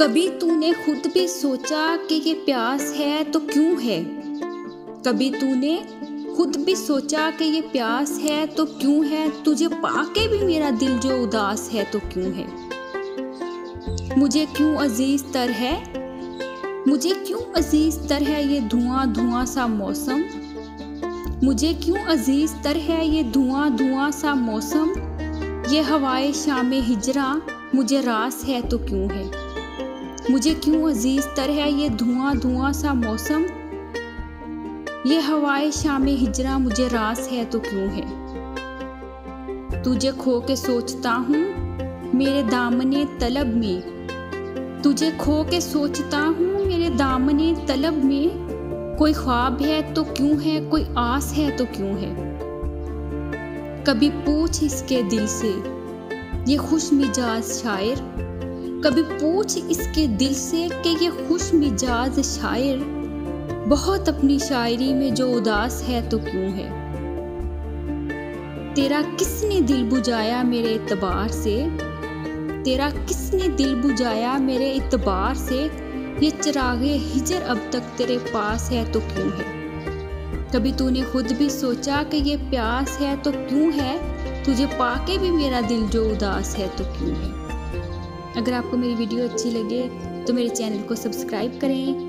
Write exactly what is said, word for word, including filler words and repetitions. कभी तूने खुद भी सोचा कि ये प्यास है तो क्यों है? कभी तूने खुद भी सोचा कि ये प्यास है तो क्यों है? तुझे पाके भी मेरा दिल जो उदास है तो क्यों है? मुझे क्यों अजीज तर है, मुझे क्यों अजीज तर है ये धुआं धुआं सा मौसम, मुझे क्यों अजीज तर है ये धुआं धुआं सा मौसम, ये हवाए शामे हिजरा मुझे रास है तो क्यों है? मुझे क्यों अजीज तर है ये धुआं धुआं सा मौसम, ये हवाए शामे हिजरा मुझे रास है तो क्यों है? तुझे खो के सोचता हूँ मेरे दामने तलब में, तुझे खो के सोचता हूँ मेरे दामने तलब में, कोई ख्वाब है तो क्यों है, कोई आस है तो क्यों है? कभी पूछ इसके दिल से ये खुश मिजाज शायर, कभी पूछ इसके दिल से कि ये खुश मिजाज शायर, बहुत अपनी शायरी में जो उदास है तो क्यों है? तेरा किसने दिल बुझाया मेरे इतबार से, तेरा किसने दिल बुझाया मेरे इतबार से, ये चिरागे हिजर अब तक तेरे पास है तो क्यों है? कभी तूने खुद भी सोचा कि ये प्यास है तो क्यों है? तुझे पाके भी मेरा दिल जो उदास है तो क्यों है? अगर आपको मेरी वीडियो अच्छी लगे तो मेरे चैनल को सब्सक्राइब करें।